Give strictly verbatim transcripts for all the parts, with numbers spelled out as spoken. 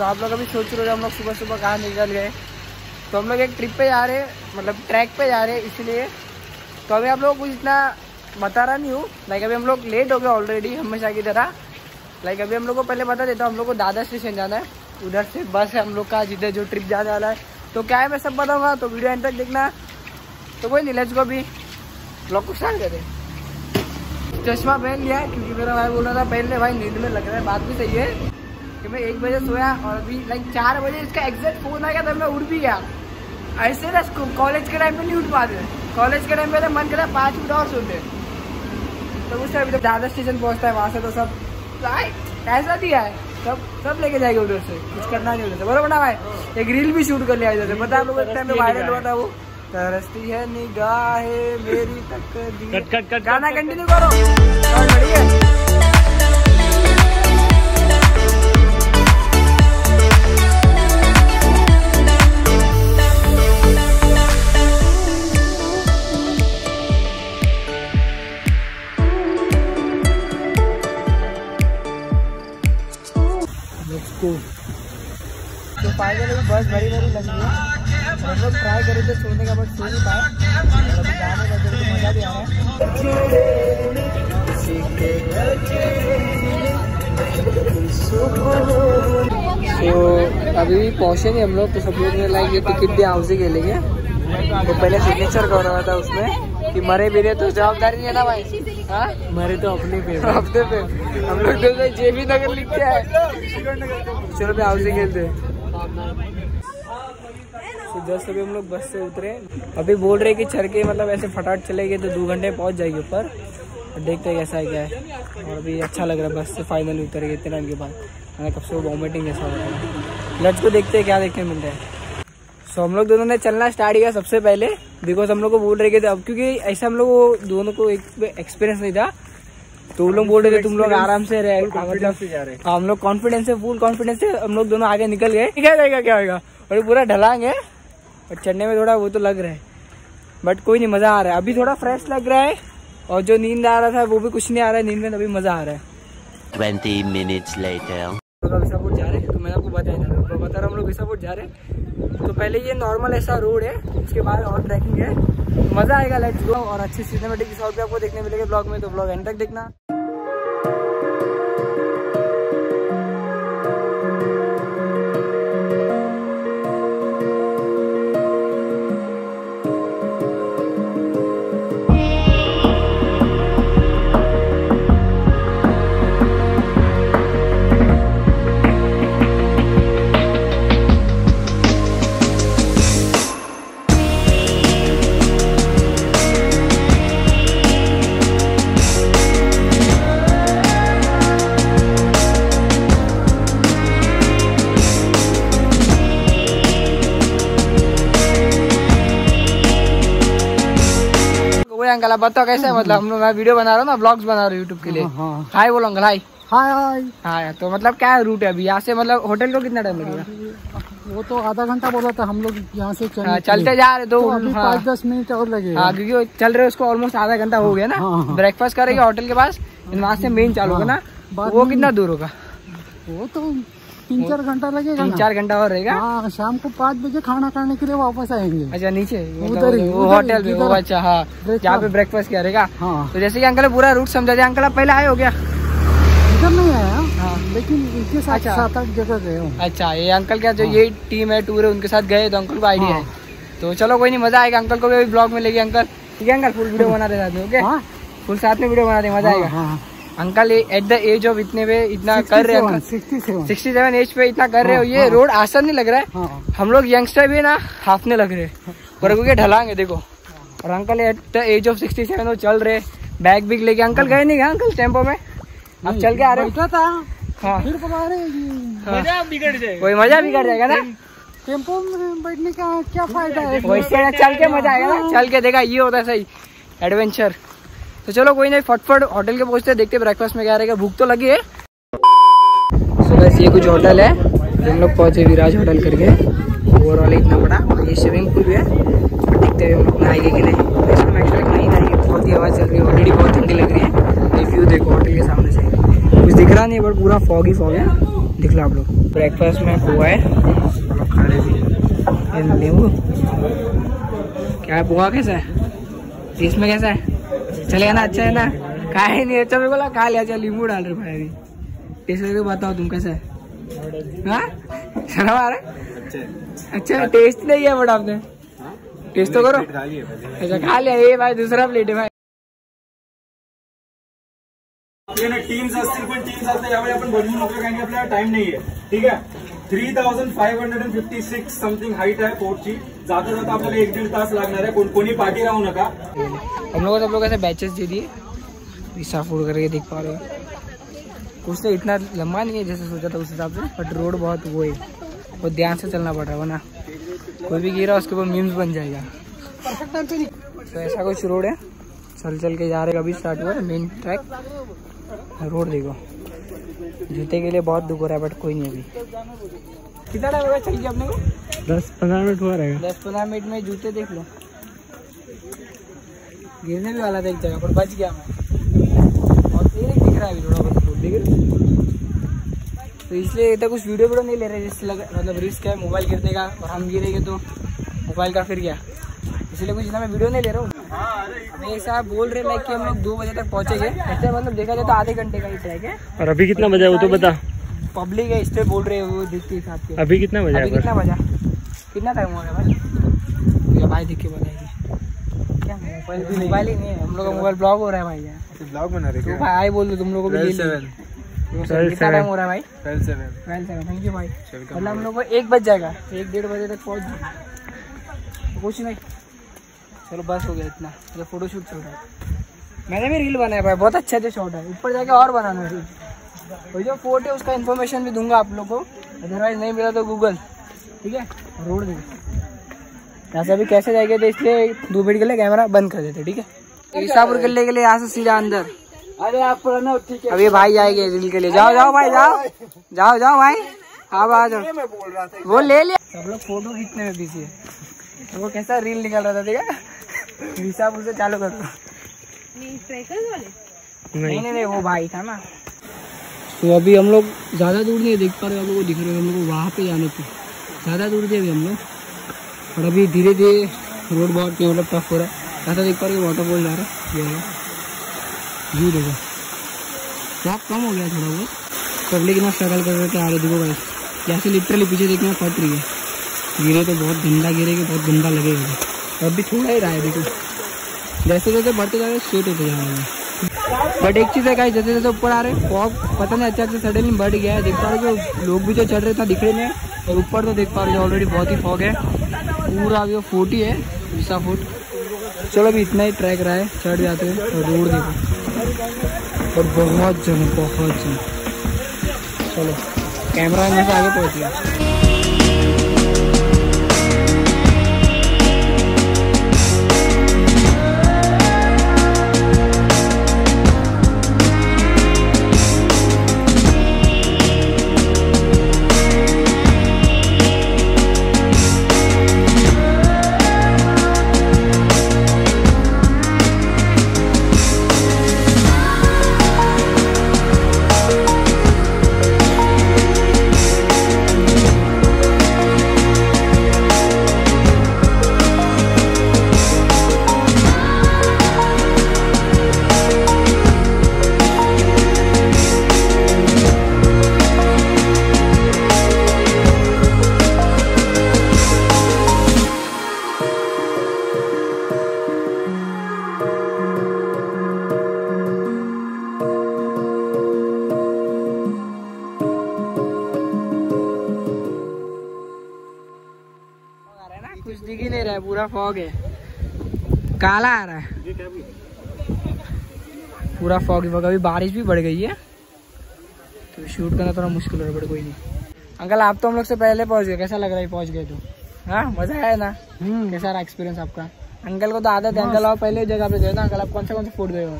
तो आप लोग अभी सोच रहे हो हम लोग सुबह सुबह कहाँ निकल गए। तो हम लोग एक ट्रिप पे जा रहे हैं, मतलब ट्रैक पे जा रहे हैं, इसलिए तो अभी आप लोग कुछ इतना बता रहा नहीं हूँ। लाइक अभी हम लोग लेट हो गए ऑलरेडी हमेशा की तरह। लाइक अभी हम लोग को पहले बता देता हूँ, हम लोग को दादा स्टेशन जाना है, उधर से बस है हम लोग का जिधर जो ट्रिप जाने वाला है। तो क्या है मैं सब बताऊँगा, तो वीडियो एंड तक देखना। तो कोई नहीं, लेट्स गो। अभी लोग को स्टार्ट कर दें। चश्मा पहन लिया क्योंकि मेरा भाई बोल रहा था पहन ले भाई, नींद में लग रहा है। बात भी सही है कि मैं एक बजे सोया और अभी लाइक चार बजे इसका एग्जैक्ट फोन आ गया तब मैं उठ भी गया। ऐसे ना कॉलेज के टाइम पे नहीं उठ पाते, कॉलेज के टाइम पे मन कर रहा है पाँच मिनट और सोते। तो उससे अभी तक दादा स्टेशन पहुंचता है, वहाँ से तो सब ऐसा दिया है, सब सब लेके जाएंगे उधर से, कुछ करना नहीं उधर से। बराबर ना भाई, एक रील भी शूट कर लिया इधर से, बता लोग उस टाइम में वायरल हुआ था वो तरसती है निगाहें मेरी तकदीर। गाना कंटिन्यू करो। तो फाइनली बस भरी भरी लग रही है। हम लोग ट्राई करे थे सोने का, बट सो नहीं पाए। जाने का तो मज़ा भी आ रहा है। तो अभी पहुँचे नहीं हम लोग, तो सब लोग ने लाइक ये टिकट दिया हाउस के लिए। तो पहले सिग्नेचर कर रहा था उसमें कि मरे भी रहे तो जवाबदारी नहीं है ना भाई। हाँ मरे तो अपने पे हफ्ते पे हम लोग तो जे बी नगर लिखते हैं। चलो पे हाउसिंग खेलते। तो जस्ट अभी हम लोग बस से उतरे, अभी बोल रहे कि छरके मतलब ऐसे फटाफट चले गए तो दो घंटे पहुंच जाएगी ऊपर। देखते हैं कैसा है क्या है। और अभी अच्छा लग रहा है, बस से फाइनली उतर गए इतने टाइम के बाद। मैंने कब से वॉमिटिंग ऐसा हो रहा है। लट्स को देखते हैं क्या देखने मिलता है। सो so, हम लोग दोनों ने चलना स्टार्ट किया सबसे पहले, बिकॉज हम लोग को बोल रहे थे अब, क्योंकि ऐसा हम लोग दोनों को एक एक्सपीरियंस नहीं था। तो वो लोग बोल रहे थे तुम लोग आराम से रहे, मतलब हम लोग कॉन्फिडेंस से, फुल कॉन्फिडेंस से हम लोग दोनों आगे निकल गए। क्या रहेगा क्या होगा, और पूरा ढलांग है और चढ़ने में थोड़ा वो तो लग रहा है, बट कोई नहीं, मज़ा आ रहा है। अभी थोड़ा फ्रेश लग रहा है और जो नींद आ रहा था वो भी कुछ नहीं आ रहा है नींद में, तभी मज़ा आ रहा है। ट्वेंटी मिनट्स लेटर विसापुर जा रहे हैं, तो मैं आपको बता रहा बता रहा हम लोग विसापुर जा रहे हैं। तो पहले ये नॉर्मल ऐसा रोड है, उसके बाद और ट्रैकिंग है, तो मज़ा आएगा। Let's go. और अच्छी सिनेमैटिक के साथ भी आपको देखने मिलेगा ब्लॉग में, तो ब्लॉग एंड तक देखना। अंकल आप बताओ कैसा है, मतलब हम लोग, मैं वीडियो बना रहा हूँ ना, ब्लॉग्स बना रहा हूँ यूट्यूब के लिए। हाय बोलो अंकल। हाय हाय हाय। तो मतलब क्या रूट है अभी यहाँ से, मतलब होटल को कितना टाइम लगेगा? वो तो आधा घंटा बोला था हम लोग यहाँ से चल, हाँ, चलते जा रहे तो, तो अभी हाँ, पाँच दस मिनट और लगेगा। हाँ क्योंकि चल रहे उसको ऑलमोस्ट आधा घंटा हो गया ना। हाँ, ब्रेकफास्ट करेगा होटल के पास, वहाँ से मेन चालू होगा ना। वो कितना दूर होगा? वो तो तीन चार घंटा लगेगा, तीन चार घंटा और रहेगा। हाँ, शाम को पाँच बजे खाना खाने के लिए वापस आएंगे। अच्छा नीचे उधर ही वो होटल भी। अच्छा हाँ, यहाँ पे ब्रेकफास्ट क्या रहेगा। हाँ, तो जैसे कि अंकल पूरा रूट समझा दिया। अंकल आप पहले आए हो क्या? इधर नहीं आया। हाँ, लेकिन इनके साथ सात आठ जगह गए हो। अच्छा, ये अंकल क्या जो ये टीम है टूर है उनके साथ गए, तो अंकल को आइडिया है। तो चलो कोई नहीं, मजा आएगा। अंकल को भी ब्लॉग में लेगी अंकल। ठीक है अंकल, फुल वीडियो बना रहे साथ में। ओके, फुल साथ में वीडियो बना रहे, मजा आएगा। Uncle at the age of इतने पे इतना कर रहे हैं, सिक्सटी सेवन एज पे इतना कर रहे हो। ये रोड आसान नहीं लग रहा है। हाँ, हम लोग यंगस्टर भी ना हाफने लग रहे हैं, पर क्योंकि ढलांग है देखो। और uncle at the age of sixty seven वो चल रहे, बैग बिग लेके। अंकल गए नहीं, गए अंकल टेम्पो में, अब चल के आ रहे था। हाँ। फिर मजा बिगड़ जाएगा, वही मजा बिगड़ जाएगा ना। टेम्पो में बैठने का क्या फायदा है, वैसे चल के मजा आएगा ना, चल के देखा ये होता है सही एडवेंचर। तो चलो कोई नहीं, फटफट होटल के पहुंचते, देखते ब्रेकफास्ट में क्या रहेगा, भूख तो लगी है। so बस ये कुछ होटल है, हम लोग पहुंचे विराज होटल करके, ओवरऑल इतना बड़ा, और ये स्विमिंग पूल भी है। देखते हैं हम लोग नहाएंगे कि नहीं, वैसे हम एक्चुअली नहीं नहाएंगे, बहुत ही आवाज़ चल रही है, ऑलरेडी बहुत ठंडी लग रही है। व्यू देखो होटल के सामने से, कुछ दिख रहा नहीं, बट पूरा फॉग ही फॉग है, दिख रहा आप लोग। ब्रेकफास्ट में पोहा है, खाने भी नींबू क्या है, पोहा कैसा है, इसमें कैसा है, चलेगा ना, अच्छा है ना, खाए नहीं अच्छा, बोला खा लिया, अच्छा नींबू डाल रहे भाई, टेस्ट करके बताओ तुम कैसा है। हाँ शर्म आ रहा है, अच्छा टेस्ट नहीं है, बट आपने टेस्ट तो करो, अच्छा खा लिया, ये भाई दूसरा प्लेट है भाई। टीम्स असतील पण टीम्स असतील, यावेळी आपण भरपूर नोकरी करेंगे, आपल्याला टाइम नहीं है, ठीक है। Three thousand five hundred and fifty six something height है फोर्ट की, ज्यादा ज्यादा आपल्याला एक दीड तास लागणार आहे, कोणी पाठी राहू नका। हम लोग सब लोग ऐसे बैचेस दे दिए, विसापुर करके देख पा रहे हो, कुछ तो इतना लंबा नहीं है जैसे सोचा था उस हिसाब से, बट रोड बहुत वो है, बहुत ध्यान से चलना पड़ रहा है ना, कोई भी गिरा उसके ऊपर मीम्स बन जाएगा। तो ऐसा कुछ रोड है, चल चल के जा रहे, अभी स्टार्ट हुआ है मेन ट्रैक। रोड देखो, जूते के लिए बहुत दुख हो रहा है, बट कोई नहीं। अभी कितना टाइम होगा चल के अपने को, दस पंद्रह मिनट हुआ रहेगा, दस पंद्रह मिनट में जूते देख लो, गिरने भी वाला था एक जगह पर, बच गया मैं, और तेरे दिख रहा है थोड़ा बहुत तो, इसलिए इतना कुछ वीडियो वीडियो नहीं ले रहे, रिस्क लग मतलब रिस्क है मोबाइल गिरने का, और हम गिरेंगे तो मोबाइल का फिर क्या, इसलिए कुछ इतना मैं वीडियो नहीं ले रहा हूँ। ये साहब बोल रहे लाइक कि हम लोग दो बजे तक पहुँचेंगे, ऐसे मतलब देखा जाए तो आधे घंटे का ही ट्रैक है। और अभी कितना बजा वो तो बता, पब्लिक है इसलिए बोल रहे हैं वो देखते हिसाब से, अभी कितना बजा, अभी कितना बजा, कितना टाइम हो गया भाई, भाई देख के बताइए क्या, मोबाइल ही नहीं है हम लोग का, मोबाइल ब्लॉग हो रहा है भाई, यहाँ ब्लॉग बना रहे भाई, आई बोल दो तुम लोगों को, कितना टाइम हो रहा है भाई, थैंक यू भाई, मतलब हम लोग को एक बज जाएगा, एक डेढ़ बजे तक पहुँच जाएगा, कुछ नहीं चलो बस हो गया इतना। ये फोटो शूट चल रहा है, मैंने भी रील बनाया भाई, बहुत अच्छा जो शॉट है, ऊपर जाके और बनाना है, और जो फोर्ट है उसका इन्फॉर्मेशन भी दूंगा आप लोग को, अदरवाइज नहीं मिला तो गूगल, ठीक है। रोड देखो यहाँ से अभी कैसे जाएंगे, तो इसलिए दो मिनट के लिए कैमरा बंद कर देते, ठीक है। विसापुर किले के लिए यहाँ से सीधा अंदर, अरे आप पुराना, ठीक है। अभी भाई जाएंगे रील के लिए, जाओ जाओ भाई, जाओ जाओ जाओ भाई, आप आ जाओ, वो ले लिया। सब लोग फोटो खींचने में बिजी है, वो कैसा रील निकल रहा था, ठीक है। विसापुर से चालू कर दो, नहीं नहीं नहीं वो भाई था ना। तो अभी हम लोग ज़्यादा दूर नहीं देख पा रहे, हम लोग को दिख रहे हैं, हम लोग को वहाँ पे जाने पे ज़्यादा दूर थे अभी हम लोग, और अभी धीरे धीरे रोड बहुत मतलब टफ हो रहा है, ज़्यादा देख पा रहे वाटरफॉल जा रहा है, व्यू देखो बहुत कम हो गया थोड़ा बहुत, पब्लिक ना स्ट्रगल कर रहे थे, आ रहे देखो भाई, यहाँ से लिटरली पीछे देखना पड़ रही है, गिरे तो बहुत गंदा गिरेगा, बहुत गंदा लगेगा, अभी थोड़ा ही रहा है, देखो जैसे जैसे बढ़ते जा रहे स्ट्रेट होते जा रहे, बट एक चीज़ है गाइस, जैसे जैसे ऊपर आ रहे फॉग पता नहीं अच्छा से सडनली बढ़ गया है, देख पा रहे हो लोग भी जो चढ़ रहे थे दिख रहे हैं, और ऊपर तो देख पा रहे हो ऑलरेडी बहुत ही फॉग है, पूरा अभी वो फोर्ट ही है विसा फोर्ट। चलो अभी इतना ही ट्रैक रहा है, चढ़ जाते हैं, और रोड देखो, और बहुत जम बहुत जम, चलो कैमरा यहाँ से आगे पहुँच गया। पूरा फॉग है, काला आ रहा है पूरा फॉग, अभी बारिश भी बढ़ गई है, तो शूट करना थोड़ा मुश्किल हो रहा है, बट कोई नहीं। अंकल आप तो हम लोग से पहले पहुँच गए, कैसा लग रहा है पहुँच गए तो? हाँ मज़ा आया ना? कैसा रहा एक्सपीरियंस आपका? अंकल को तो आदत है, अंकल आप पहले जगह पे गए ना, अंकल आप कौन से कौन से फोर्ट गए हो?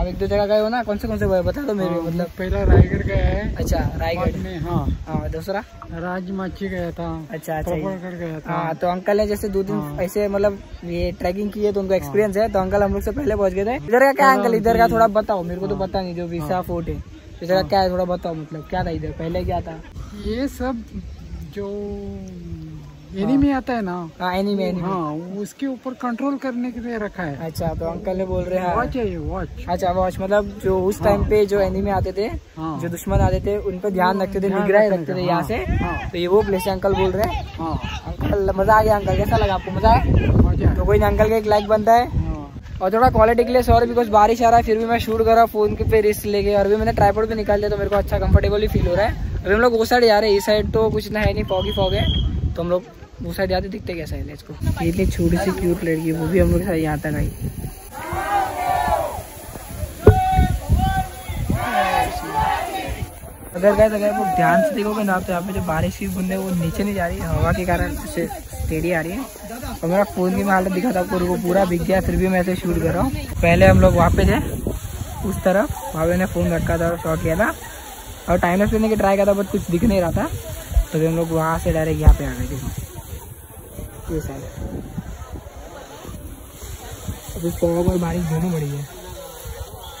आप एक दो जगह गए हो ना, कौन से कौन से गए बता दो मेरे। मतलब पहला रायगढ़ गया है। अच्छा रायगढ़ में। हाँ हाँ। दूसरा राजमाची गया था। अच्छा अच्छा गया था। हाँ तो अंकल ने जैसे दो दिन ऐसे मतलब ये ट्रैकिंग की है तो उनको एक्सपीरियंस है। तो अंकल हम लोग से पहले पहुँच गए थे। इधर का क्या अंकल, इधर का थोड़ा बताओ मेरे को, तो पता नहीं। जो विसा फोर्ट है इधर का क्या है थोड़ा बताओ, मतलब क्या था इधर, पहले क्या था? ये सब जो एनीमी आता है ना, हाँ एनीमी एनीमी, हाँ उसके ऊपर कंट्रोल करने के लिए रखा है। अच्छा तो अंकल ने बोल रहे हैं वॉच है ये, वॉच। अच्छा वॉच मतलब जो उस टाइम हाँ, पे जो एनीमी आते थे हाँ, जो दुश्मन आते थे उन पे ध्यान रखते थे, निगरानी रखते थे यहाँ से। तो ये वो प्लेस है अंकल बोल रहे हैं। हाँ अंकल मजा आ गया। अंकल कैसा लगा आपको, मजा आया? तो कोई ना, अंकल का एक लाइक बनता है। और थोड़ा क्वालिटी के लिए सॉरी बिकॉज बारिश आ रहा है, फिर भी मैं शूट कर रहा हूँ फोन के पे रिस्क लेके। और भी मैंने ट्राइपॉड पे निकाल लिया तो मेरे को अच्छा कंफर्टेबली फील हो रहा है। अभी हम लोग वो साइड जा रहे हैं, इस साइड तो कुछ ना है नहीं, फॉग ही फॉग है। तो हम लोग वो साइड जाते दिखते कैसा है इसको। इतनी छोटी सी क्यूट लड़की, वो भी हम लोग यहाँ तक आई। अगर गए तो गए वो ध्यान से देखोगे ना, तो यहाँ पे जो बारिश की बूंदें वो नीचे नहीं जा रही है, हवा के कारण उससे टेढ़ी आ रही है। और मेरा फोन की मैं हालत दिखा था आपको, वो पूरा भीग गया, फिर भी मैं ऐसे शूट कर रहा हूँ। पहले हम लोग वहाँ पे थे उस तरफ, वहाँ पे मैंने फ़ोन रखा था और शॉट किया था और टाइमर लेने की ट्राई किया था, बट कुछ दिख नहीं रहा था। तो फिर हम लोग वहाँ से डायरेक्ट यहाँ पे आ गए थे। ये साइड अभी फॉग और बारिश दोनों बड़ी है,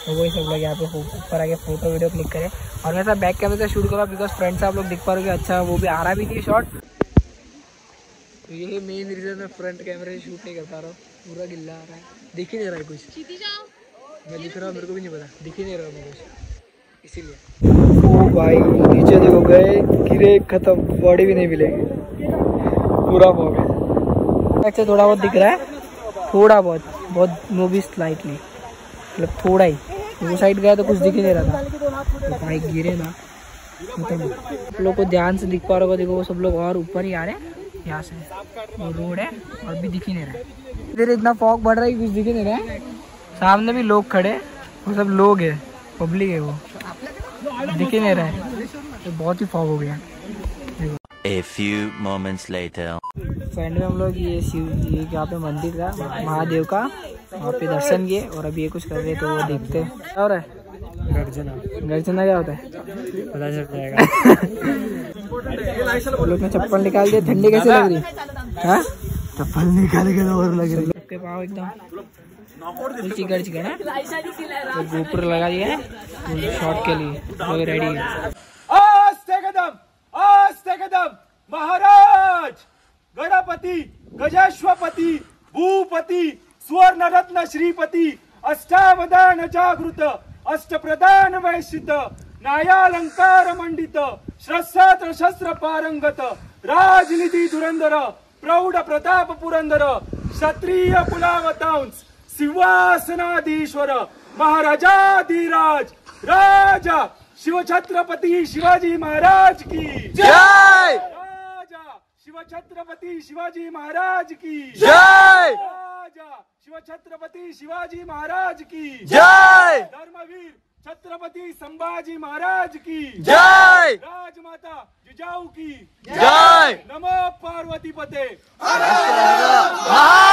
तो वही सब लोग यहाँ पे ऊपर आके फोटो वीडियो क्लिक करें। और मैं सब बैक कैमरे से शूट करूँ बिकॉज फ्रेंड से आप लोग दिख पा रहे हो अच्छा वो भी आ रहा भी थी शॉट। तो यही मेन रीज़न मैं फ्रंट कैमरे से शूट नहीं कर पा रहा हूँ, पूरा गिल्ला आ रहा है, दिख ही नहीं रहा है कुछ। मैं दिख रहा हूँ, मेरे को भी नहीं पता, दिख ही नहीं रहा हूँ कुछ, इसीलिए। ओ भाई नीचे देखो, गए गिरे खत्म, बॉडी भी नहीं मिलेगी, पूरा फॉग है। अच्छा थोड़ा बहुत दिख रहा है, थोड़ा बहुत बहुत मूवीज लाइटली, मतलब थोड़ा ही। वो साइड गया तो कुछ दिख ही नहीं रहा था। तो भाई गिरे ना खत्म। आप लोग को ध्यान से दिख पा रहा होगा, देखो वो सब लोग और ऊपर ही आ रहे हैं यहाँ से। वो रोड है और भी दिख ही नहीं रहा है, इधर इतना फॉग बढ़ रहा है कि कुछ दिख ही नहीं रहा है। सामने भी लोग खड़े, वो सब लोग है, पब्लिक है, वो दिख ही नहीं रहा है। तो बहुत ही फॉग हो गया। A few moments later. Friend में हम लोग ये शिव ये यहाँ पे मंदिर था महादेव का, वहाँ पे दर्शन किए और अभी ये कुछ कर रहे तो वो देखते हैं। और गर्जना, गर्जना क्या होता है पता चल जाएगा। लोग ने चप्पल निकाल दिया, ठंडी कैसे लग रही है? चप्पल निकाल के और लग रही है पाँव एकदम चिकड़ चिकड़ है। तो गोपुर लगा दिया है शॉट के लिए, तो रेडी है। आस्ते कदम, आस्ते कदम, महाराज गणपति गजेश्वपति भूपति स्वर्ण रत्न श्रीपति अष्टावधान जागृत अष्ट प्रधान वैश्वित न्यायालंकार मंडित शस्त्र शस्त्र पारंगत राजनीति धुरंधर प्रौढ़ प्रताप पुरंदर क्षत्रिय पुलावतांस सिंहासनाधीश्वर महाराजाधिराज राजा शिव छत्रपति शिवाजी महाराज की जय। राजा शिव छत्रपति शिवाजी महाराज की जय। राजा शिव छत्रपति शिवाजी महाराज की जय। धर्मवीर छत्रपति संभाजी महाराज की जय। राजमाता जिजाऊ की जय। नमो पार्वती पते हर हर महादेव।